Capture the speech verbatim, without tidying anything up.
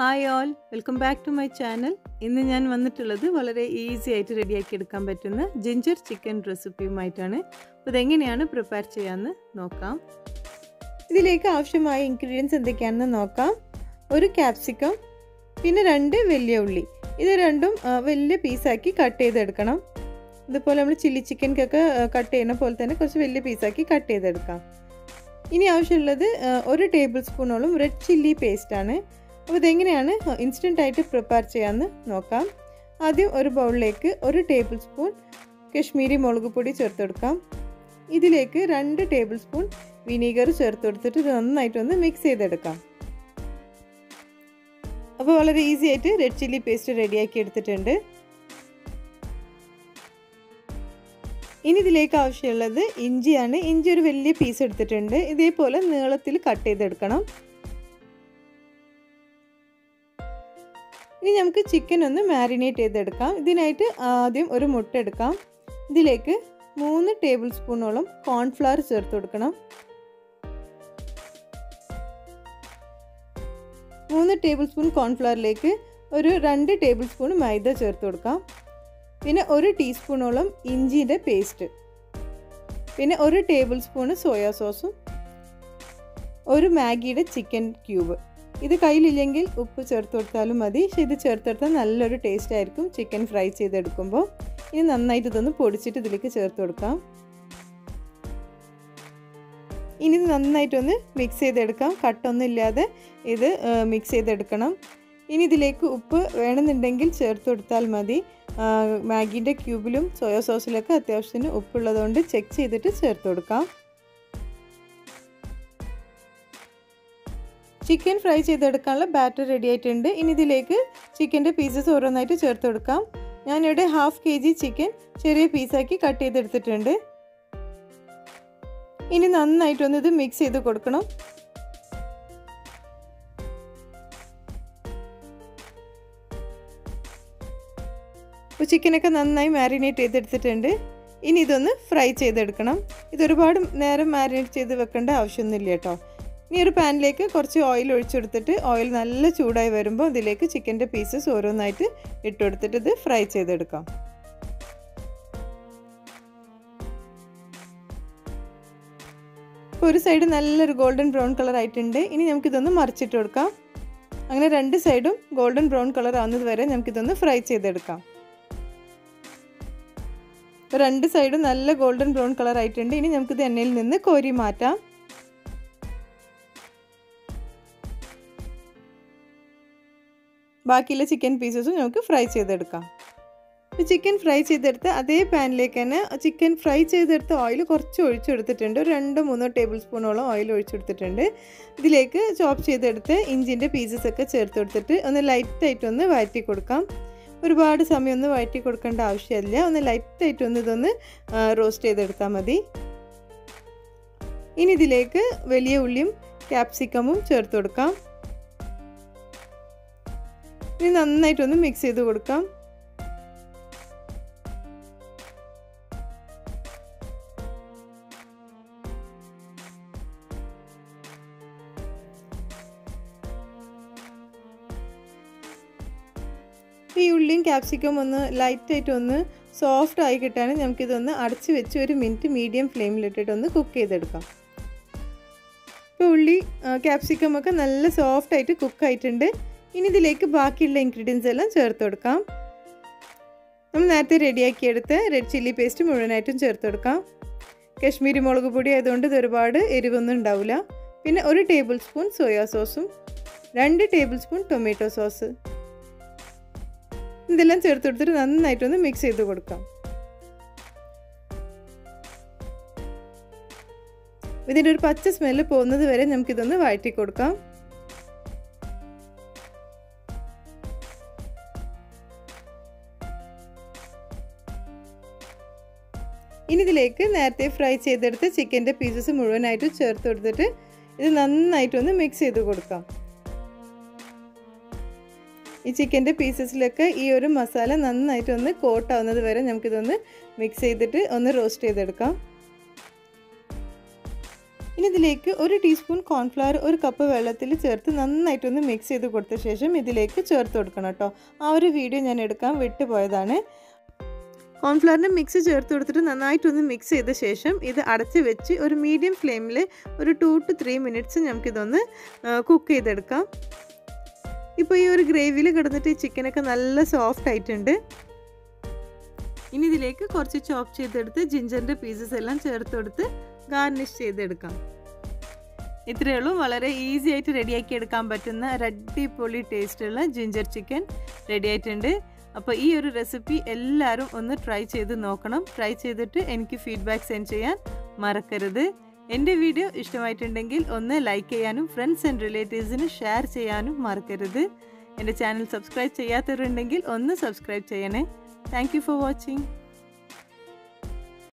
Hi all, welcome back to my channel. ഇന്ന് ഞാൻ വന്നിട്ടുള്ളത് വളരെ ഈസി ആയിട്ട് റെഡിയാക്കി എടുക്കാൻ പറ്റുന്ന ജിഞ്ചർ ചിക്കൻ റെസിപ്പിയുമായിട്ടാണ്. അപ്പോൾ ഇത് എങ്ങനെയാണ് പ്രിപ്പയർ ചെയ്യാന്ന് നോക്കാം. ഇതിലേക്ക് ആവശ്യമായ ഇൻഗ്രീഡിയൻസ് എന്തൊക്കെയാണെന്ന് നോക്കാം. ഒരു കാപ്സിക്കം, പിന്നെ രണ്ട് വലിയ ഉള്ളി. ഇത് രണ്ടും വലിയ പീസാക്കി കട്ട് ചെയ്തെടുക്കണം. ഇതുപോലെ നമ്മൾ ചില്ലി ചിക്കൻക്കൊക്കെ കട്ട് ചെയ്യുന്ന പോലെ തന്നെ കുറച്ച് വലിയ പീസാക്കി കട്ട് ചെയ്തെടുക്കാം. ഇനി ആവശ്യമുള്ളത് ഒരു ടേബിൾ സ്പൂണോളം റെഡ് ചില്ലി പേസ്റ്റാണ്. അപ്പോൾ ഇതെങ്ങനെയാണ് ഇൻസ്റ്റൻ്റ് ആയിട്ട് പ്രിപ്പയർ ചെയ്യാമെന്ന് നോക്കാം. ആദ്യം ഒരു ബൗളിലേക്ക് ഒരു ടേബിൾ സ്പൂൺ കശ്മീരി മുളക് പൊടി ചേർത്ത് കൊടുക്കാം. ഇതിലേക്ക് രണ്ട് ടേബിൾ സ്പൂൺ വിനീഗർ ചേർത്ത് കൊടുത്തിട്ട് ഇത് നന്നായിട്ടൊന്ന് മിക്സ് ചെയ്തെടുക്കാം. അപ്പോൾ വളരെ ഈസി ആയിട്ട് റെഡ് ചില്ലി പേസ്റ്റ് റെഡിയാക്കി എടുത്തിട്ടുണ്ട്. ഇനി ഇതിലേക്ക് ആവശ്യമുള്ളത് ഇഞ്ചിയാണ്. ഇഞ്ചി ഒരു വലിയ പീസ് എടുത്തിട്ടുണ്ട്. ഇതേപോലെ നീളത്തിൽ കട്ട് ചെയ്തെടുക്കണം. ഇനി നമുക്ക് ചിക്കൻ ഒന്ന് മാരിനേറ്റ് ചെയ്തെടുക്കാം. ഇതിനായിട്ട് ആദ്യം ഒരു മുട്ട എടുക്കാം. ഇതിലേക്ക് മൂന്ന് ടേബിൾ സ്പൂണോളം കോൺഫ്ലവർ ചേർത്ത് കൊടുക്കണം. മൂന്ന് ടേബിൾ സ്പൂൺ കോൺഫ്ലവറിലേക്ക് ഒരു രണ്ട് ടേബിൾ സ്പൂൺ മൈദ ചേർത്ത് കൊടുക്കാം. പിന്നെ ഒരു ടീസ്പൂണോളം ഇഞ്ചിയുടെ പേസ്റ്റ്, പിന്നെ ഒരു ടേബിൾ സ്പൂൺ സോയാ സോസും ഒരു മാഗിയുടെ ചിക്കൻ ക്യൂബ്. ഇത് കയ്യിലില്ലെങ്കിൽ ഉപ്പ് ചേർത്ത് കൊടുത്താലും മതി. പക്ഷേ ഇത് ചേർത്തെടുത്താൽ നല്ലൊരു ടേസ്റ്റ് ആയിരിക്കും ചിക്കൻ ഫ്രൈ ചെയ്തെടുക്കുമ്പോൾ. ഇനി നന്നായിട്ട് ഇതൊന്ന് പൊടിച്ചിട്ട് ഇതിലേക്ക് ചേർത്ത് കൊടുക്കാം. ഇനി ഇത് നന്നായിട്ടൊന്ന് മിക്സ് ചെയ്തെടുക്കാം. കട്ടൊന്നുമില്ലാതെ ഇത് മിക്സ് ചെയ്തെടുക്കണം. ഇനി ഇതിലേക്ക് ഉപ്പ് വേണമെന്നുണ്ടെങ്കിൽ ചേർത്ത് കൊടുത്താൽ മതി. മാഗിൻ്റെ ക്യൂബിലും സോയാ സോസിലൊക്കെ അത്യാവശ്യത്തിന് ഉപ്പുള്ളതുകൊണ്ട് ചെക്ക് ചെയ്തിട്ട് ചേർത്ത് കൊടുക്കാം. ചിക്കൻ ഫ്രൈ ചെയ്തെടുക്കാനുള്ള ബാറ്റർ റെഡി ആയിട്ടുണ്ട്. ഇനി ഇതിലേക്ക് ചിക്കൻ്റെ പീസസ് ഓരോന്നായിട്ട് ചേർത്ത് കൊടുക്കാം. ഞാനിവിടെ ഹാഫ് കെ ജി ചിക്കൻ ചെറിയ പീസാക്കി കട്ട് ചെയ്തെടുത്തിട്ടുണ്ട്. ഇനി നന്നായിട്ടൊന്ന് ഇത് മിക്സ് ചെയ്ത് കൊടുക്കണം. ചിക്കനൊക്കെ നന്നായി മാരിനേറ്റ് ചെയ്തെടുത്തിട്ടുണ്ട്. ഇനി ഇതൊന്ന് ഫ്രൈ ചെയ്തെടുക്കണം. ഇതൊരുപാട് നേരം മാരിനേറ്റ് ചെയ്ത് വെക്കേണ്ട ആവശ്യമൊന്നുമില്ല കേട്ടോ. ഇനി ഒരു പാനിലേക്ക് കുറച്ച് ഓയിൽ ഒഴിച്ചെടുത്തിട്ട് ഓയിൽ നല്ല ചൂടായി വരുമ്പോൾ ഇതിലേക്ക് ചിക്കൻ്റെ പീസസ് ഓരോന്നായിട്ട് ഇട്ടുകൊടുത്തിട്ട് ഇത് ഫ്രൈ ചെയ്തെടുക്കാം. ഇപ്പോൾ ഒരു സൈഡ് നല്ലൊരു ഗോൾഡൻ ബ്രൗൺ കളർ ആയിട്ടുണ്ട്. ഇനി നമുക്കിതൊന്ന് മറിച്ചിട്ട് കൊടുക്കാം. അങ്ങനെ രണ്ട് സൈഡും ഗോൾഡൻ ബ്രൗൺ കളർ ആവുന്നത് വരെ നമുക്കിതൊന്ന് ഫ്രൈ ചെയ്തെടുക്കാം. രണ്ട് സൈഡും നല്ല ഗോൾഡൻ ബ്രൗൺ കളർ ആയിട്ടുണ്ട്. ഇനി നമുക്കിത് എണ്ണയിൽ നിന്ന് കോരി മാറ്റാം. ബാക്കിയുള്ള ചിക്കൻ പീസസും നമുക്ക് ഫ്രൈ ചെയ്തെടുക്കാം. ചിക്കൻ ഫ്രൈ ചെയ്തെടുത്ത് അതേ പാനിലേക്ക് തന്നെ ചിക്കൻ ഫ്രൈ ചെയ്തെടുത്ത് ഓയിൽ കുറച്ച് ഒഴിച്ചെടുത്തിട്ടുണ്ട്. ഒരു രണ്ട് മൂന്നോ ടേബിൾ സ്പൂണോളം ഓയിൽ ഒഴിച്ചെടുത്തിട്ടുണ്ട്. ഇതിലേക്ക് ചോപ്പ് ചെയ്തെടുത്ത് ഇഞ്ചിൻ്റെ പീസസൊക്കെ ചേർത്ത് കൊടുത്തിട്ട് ഒന്ന് ലൈറ്റായിട്ടൊന്ന് വഴറ്റി കൊടുക്കാം. ഒരുപാട് സമയമൊന്നും വഴറ്റി കൊടുക്കേണ്ട ആവശ്യമില്ല. ഒന്ന് ലൈറ്റായിട്ടൊന്ന് ഇതൊന്ന് റോസ്റ്റ് ചെയ്തെടുത്താൽ മതി. ഇനി ഇതിലേക്ക് വലിയ ഉള്ളിയും ക്യാപ്സിക്കമും ചേർത്ത് കൊടുക്കാം. ഇനി നന്നായിട്ടൊന്ന് മിക്സ് ചെയ്ത് കൊടുക്കാം. ഈ ഉള്ളിയും ക്യാപ്സിക്കം ഒന്ന് ലൈറ്റായിട്ടൊന്ന് സോഫ്റ്റ് ആയി കിട്ടാൻ നമുക്കിതൊന്ന് അടച്ച് വെച്ച് ഒരു മിനിറ്റ് മീഡിയം ഫ്ലെയിമിലിട്ടിട്ടൊന്ന് കുക്ക് ചെയ്തെടുക്കാം. ഇപ്പോൾ ഉള്ളി ക്യാപ്സിക്കമൊക്കെ നല്ല സോഫ്റ്റായിട്ട് കുക്കായിട്ടുണ്ട്. ഇനി ഇതിലേക്ക് ബാക്കിയുള്ള ഇൻഗ്രീഡിയൻസ് എല്ലാം ചേർത്ത് കൊടുക്കാം. നമ്മൾ നേരത്തെ റെഡിയാക്കിയെടുത്ത് റെഡ് ചില്ലി പേസ്റ്റ് മുഴുവനായിട്ടും ചേർത്ത് കൊടുക്കാം. കശ്മീരി മുളക് പൊടി ആയതുകൊണ്ട് ഇത് ഒരുപാട് എരിവൊന്നും ഉണ്ടാവില്ല. പിന്നെ ഒരു ടേബിൾ സ്പൂൺ സോയാ സോസും രണ്ട് ടേബിൾ സ്പൂൺ ടൊമാറ്റോ സോസ്. ഇതെല്ലാം ചേർത്ത് കൊടുത്തിട്ട് നന്നായിട്ടൊന്ന് മിക്സ് ചെയ്ത് കൊടുക്കാം. ഇതിൻ്റെ ഒരു പച്ച സ്മെല്ല് പോകുന്നത് വരെ നമുക്കിതൊന്ന് വഴറ്റി കൊടുക്കാം. ഇനി ഇതിലേക്ക് നേരത്തെ ഫ്രൈ ചെയ്തെടുത്ത് ചിക്കൻ്റെ പീസസ് മുഴുവനായിട്ട് ചേർത്ത് കൊടുത്തിട്ട് ഇത് നന്നായിട്ടൊന്ന് മിക്സ് ചെയ്ത് കൊടുക്കാം. ഈ ചിക്കൻ്റെ പീസസിലൊക്കെ ഈ ഒരു മസാല നന്നായിട്ടൊന്ന് കോട്ടാവുന്നത് വരെ നമുക്കിതൊന്ന് മിക്സ് ചെയ്തിട്ട് ഒന്ന് റോസ്റ്റ് ചെയ്തെടുക്കാം. ഇനി ഇതിലേക്ക് ഒരു ടീസ്പൂൺ കോൺഫ്ലവർ ഒരു കപ്പ് വെള്ളത്തിൽ ചേർത്ത് നന്നായിട്ടൊന്ന് മിക്സ് ചെയ്ത് കൊടുത്ത ശേഷം ഇതിലേക്ക് ചേർത്ത് കൊടുക്കണം കേട്ടോ. ആ ഒരു വീഡിയോ ഞാൻ എടുക്കാൻ വിട്ടുപോയതാണ്. കോൺഫ്ലവറിന് മിക്സ് ചേർത്ത് കൊടുത്തിട്ട് നന്നായിട്ടൊന്ന് മിക്സ് ചെയ്ത ശേഷം ഇത് അടച്ച് വെച്ച് ഒരു മീഡിയം ഫ്ലെയിമിൽ ഒരു ടു ടു ത്രീ മിനിറ്റ്സ് നമുക്കിതൊന്ന് കുക്ക് ചെയ്തെടുക്കാം. ഇപ്പോൾ ഈ ഒരു ഗ്രേവിയിൽ കിടന്നിട്ട് ഈ ചിക്കനൊക്കെ നല്ല സോഫ്റ്റ് ആയിട്ടുണ്ട്. ഇനി ഇതിലേക്ക് കുറച്ച് ചോപ്പ് ചെയ്തെടുത്ത് ജിഞ്ചറിൻ്റെ പീസസ് എല്ലാം ചേർത്ത് കൊടുത്ത് ഗാർണിഷ് ചെയ്തെടുക്കാം. ഇത്രയേ ഉള്ളൂ. വളരെ ഈസി ആയിട്ട് റെഡിയാക്കി എടുക്കാൻ പറ്റുന്ന അടിപൊളി ടേസ്റ്റുള്ള ജിഞ്ചർ ചിക്കൻ റെഡി ആയിട്ടുണ്ട്. അപ്പോൾ ഈ ഒരു റെസിപ്പി എല്ലാവരും ഒന്ന് ട്രൈ ചെയ്ത് നോക്കണം. ട്രൈ ചെയ്തിട്ട് എനിക്ക് ഫീഡ്ബാക്ക് സെൻഡ് ചെയ്യാൻ മറക്കരുത്. എൻ്റെ വീഡിയോ ഇഷ്ടമായിട്ടുണ്ടെങ്കിൽ ഒന്ന് ലൈക്ക് ചെയ്യാനും ഫ്രണ്ട്സ് ആൻഡ് റിലേറ്റീവ്സിന് ഷെയർ ചെയ്യാനും മറക്കരുത്. എൻ്റെ ചാനൽ സബ്സ്ക്രൈബ് ചെയ്യാത്തവരുണ്ടെങ്കിൽ ഒന്ന് സബ്സ്ക്രൈബ് ചെയ്യണേ. Thank you for watching.